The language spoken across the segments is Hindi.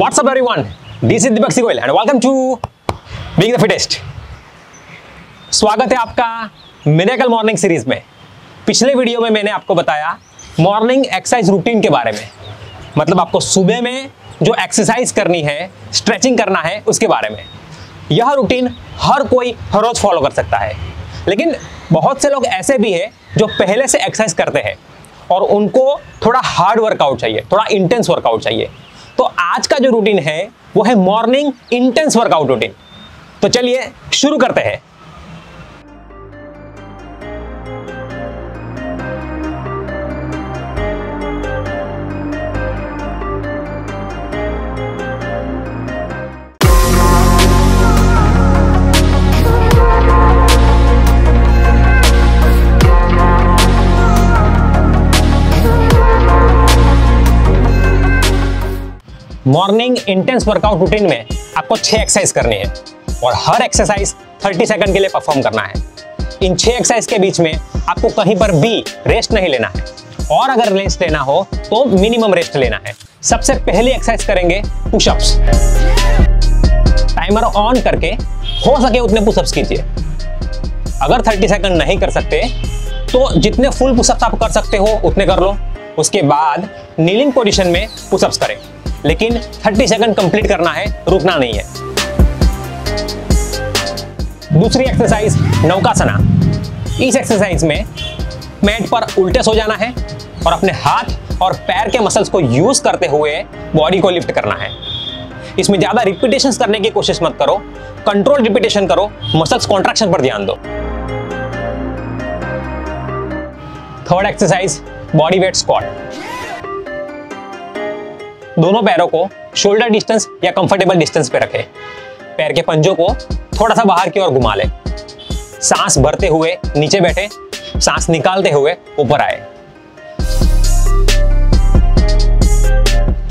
What's up everyone, this is Deepak Sikoyel and welcome to Being The Fittest। स्वागत है आपका मिरेकल मॉर्निंग सीरीज में। पिछले वीडियो में मैंने आपको बताया मॉर्निंग एक्सरसाइज रूटीन के बारे में, मतलब आपको सुबह में जो एक्सरसाइज करनी है, स्ट्रेचिंग करना है, उसके बारे में। यह रूटीन हर कोई हर रोज फॉलो कर सकता है, लेकिन बहुत से लोग ऐसे भी हैं जो पहले से एक्सरसाइज करते हैं और उनको थोड़ा हार्ड वर्कआउट चाहिए, थोड़ा इंटेंस वर्कआउट चाहिए। तो आज का जो रूटीन है वो है मॉर्निंग इंटेंस वर्कआउट रूटीन। तो चलिए शुरू करते हैं। मॉर्निंग इंटेंस वर्कआउट रूटीन में आपको 6 एक्सरसाइज करनी है और हर एक्सरसाइज 30 सेकंड के लिए परफॉर्म करना है। इन 6 एक्सरसाइज के बीच में आपको कहीं पर भी रेस्ट नहीं लेना है, और अगर रेस्ट लेना हो तो मिनिमम रेस्ट लेना है। सबसे पहले एक्सरसाइज करेंगे पुशअप्स। टाइमर ऑन करके हो सके उतने पुशअप्स कीजिए। अगर 30 सेकंड नहीं कर सकते तो जितने फुल पुशअप्स आप कर सकते हो उतने कर लो। उसके बाद नीलिंग पोजिशन में पुशअप्स करें, लेकिन 30 सेकंड कंप्लीट करना है, रुकना नहीं है। दूसरी एक्सरसाइज नौकासना। इस एक्सरसाइज में मैट पर उल्टे सो जाना है और अपने हाथ और पैर के मसल्स को यूज करते हुए बॉडी को लिफ्ट करना है। इसमें ज्यादा रिपीटेशंस करने की कोशिश मत करो, कंट्रोल रिपीटेशन करो, मसल्स कॉन्ट्रैक्शन पर ध्यान दो। Third exercise body weight squat. दोनों पैरों को शोल्डर डिस्टेंस या कंफर्टेबल डिस्टेंस पे रखें। पैर के पंजों को थोड़ा सा बाहर की ओर घुमा लें। सांस भरते हुए नीचे बैठे, सांस निकालते हुए ऊपर आए।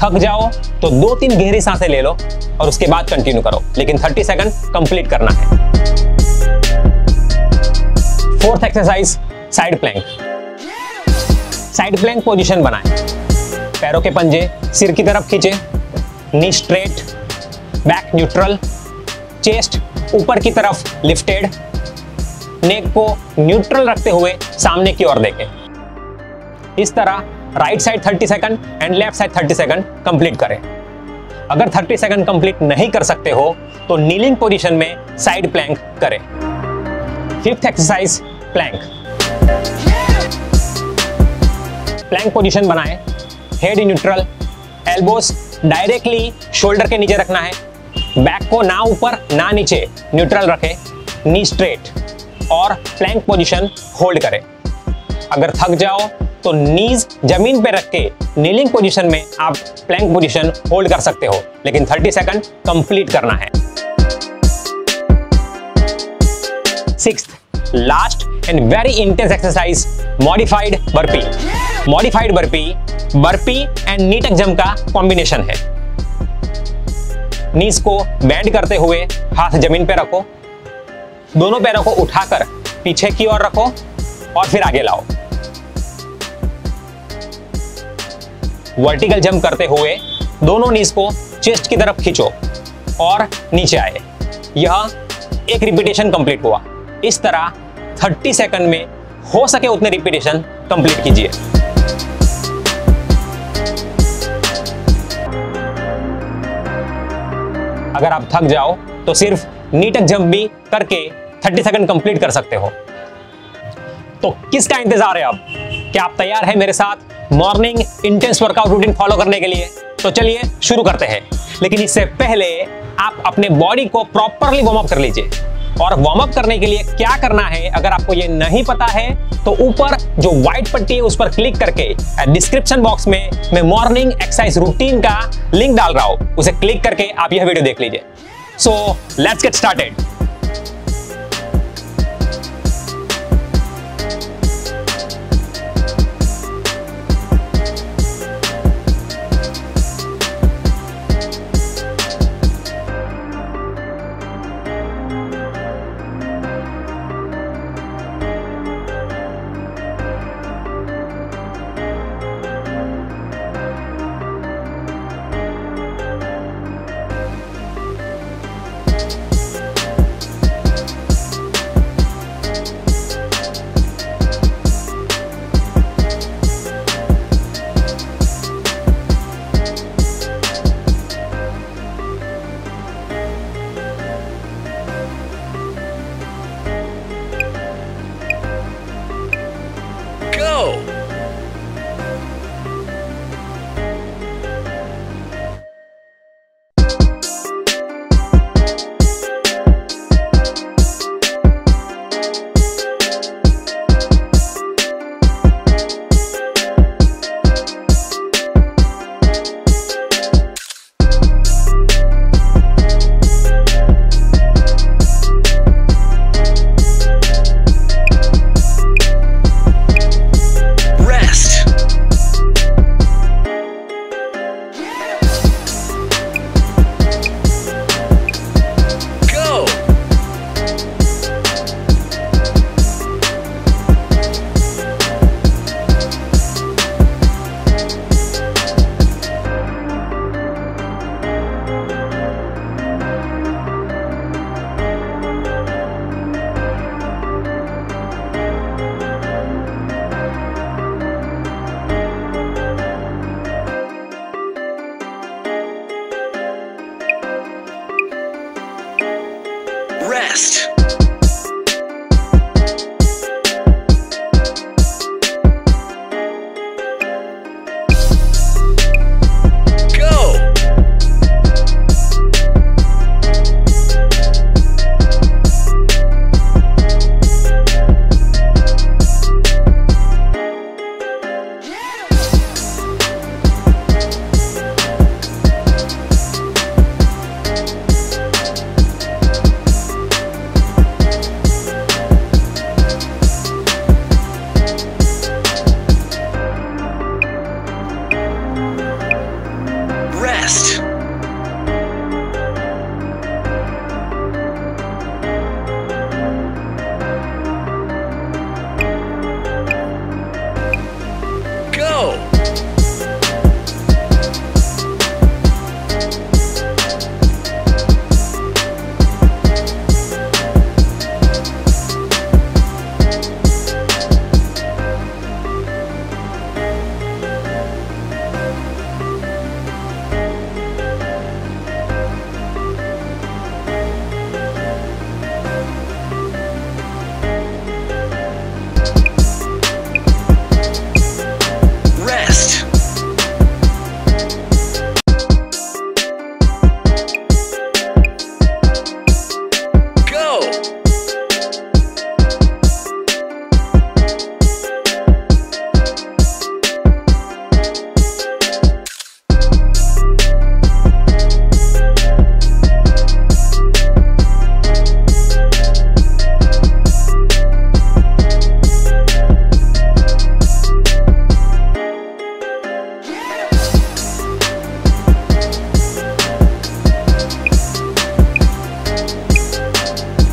थक जाओ तो 2-3 गहरी सांसें ले लो और उसके बाद कंटिन्यू करो, लेकिन 30 सेकंड कंप्लीट करना है। Fourth exercise side plank. Side plank position बनाए। पैरों के पंजे सिर की तरफ खींचे, knee straight, back neutral, chest ऊपर की तरफ लिफ्टेड, नेक को न्यूट्रल रखते हुए सामने की ओर देखें। इस तरह right side 30 second and left side 30 second complete करें। अगर 30 सेकंड कंप्लीट नहीं कर सकते हो तो नीलिंग पोजीशन में साइड प्लैंक करें। Fifth exercise plank. Plank position बनाएं, head neutral, elbows directly shoulder के नीचे रखना है, बैक को ना ऊपर ना नीचे, न्यूट्रल रखें, नी स्ट्रेट और प्लैंक पोजीशन होल्ड करें। अगर थक जाओ तो नीज जमीन पे रख के नीलिंग पोजीशन में आप प्लैंक पोजीशन होल्ड कर सकते हो, लेकिन 30 सेकंड कंप्लीट करना है। Sixth last and very intense exercise modified burpee. Modified burpee burpee and knee tuck jump का कॉम्बिनेशन है। नीज को बेंड करते हुए हाथ जमीन पे रखो, दोनों पैरों को उठाकर पीछे की ओर रखो और फिर आगे लाओ। वर्टिकल जंप करते हुए दोनों नीज को चेस्ट की तरफ खींचो और नीचे आए। यह एक रिपीटेशन कंप्लीट हुआ। इस तरह 30 सेकंड में हो सके उतने रिपीटेशन कंप्लीट कीजिए। अगर आप थक जाओ तो सिर्फ नी टक जंप भी करके 30 सेकंड कंप्लीट कर सकते हो। तो किसका इंतजार है अब? क्या आप तैयार हैं मेरे साथ morning intense workout routine follow करने के लिए? तो चलिए शुरू करते हैं, लेकिन इससे पहले आप अपने बॉडी को प्रॉपरली वार्म अप कर लीजिए। और वार्म अप करने के लिए क्या करना है अगर आपको ये नहीं पता है तो ऊपर जो व्हाइट पट्टी है उस पर क्लिक करके डिस्क्रिप्शन बॉक्स में मैं मॉर्निंग एक्सरसाइज रूटीन का लिंक डाल रहा हूं, उसे क्लिक करके आप यह वीडियो देख लीजिए। So let's get started. best.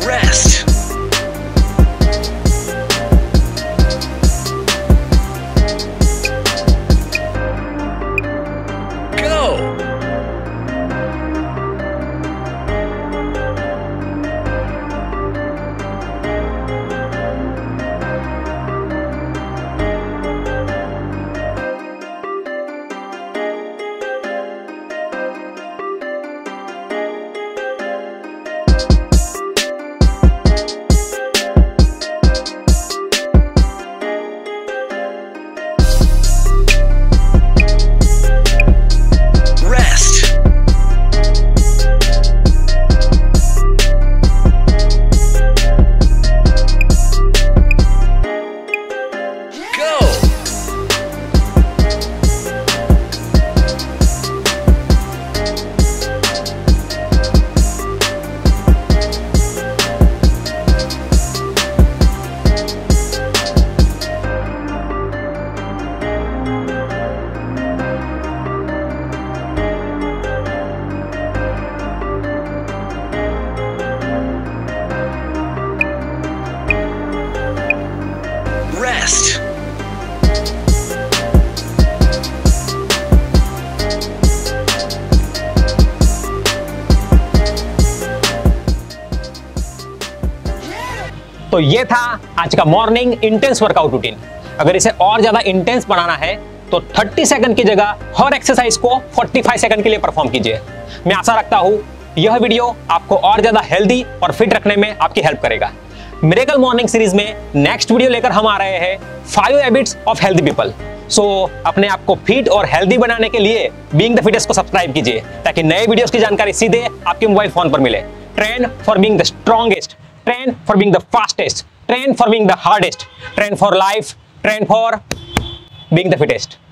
Rest. Rest. तो ये था आज का मॉर्निंग इंटेंस वर्कआउट रूटीन। अगर इसे और ज्यादा इंटेंस बनाना है तो 30 सेकंड की जगह हर एक्सरसाइज को 45 सेकंड के लिए परफॉर्म कीजिए। मैं आशा रखता हूं यह वीडियो आपको और ज्यादा हेल्दी और फिट रखने में आपकी हेल्प करेगा। मिरेकल मॉर्निंग सीरीज में नेक्स्ट वीडियो लेकर हम आ रहे हैं 5 habits of healthy people. So अपने आप को फिट और हेल्दी बनाने के लिए बीइंग द फिटेस्ट को सब्सक्राइब कीजिए ताकि नए वीडियोस की जानकारी सीधे आपके मोबाइल फोन पर मिले। Train for being the strongest, train for being the fastest, train for being the hardest, train for life, train for being the fittest.